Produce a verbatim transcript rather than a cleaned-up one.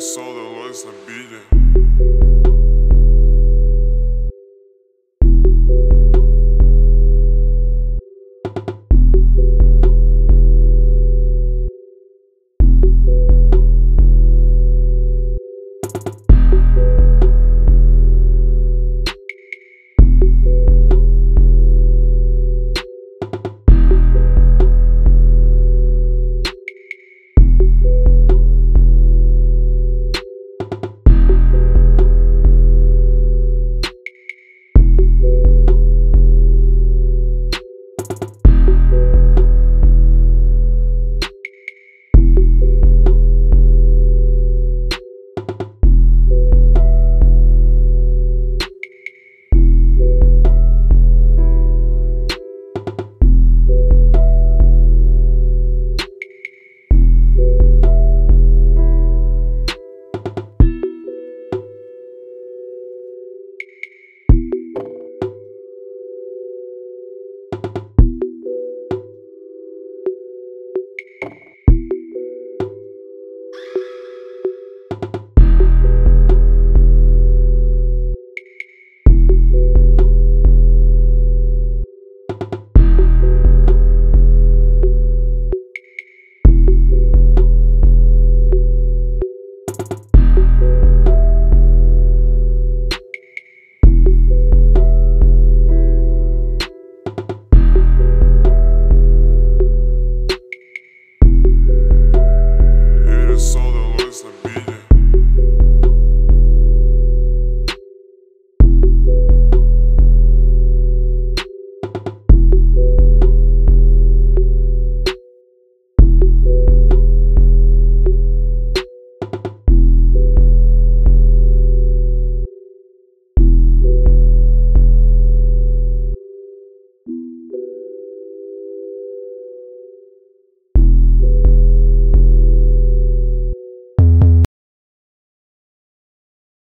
itisalldeluxe, la beat it.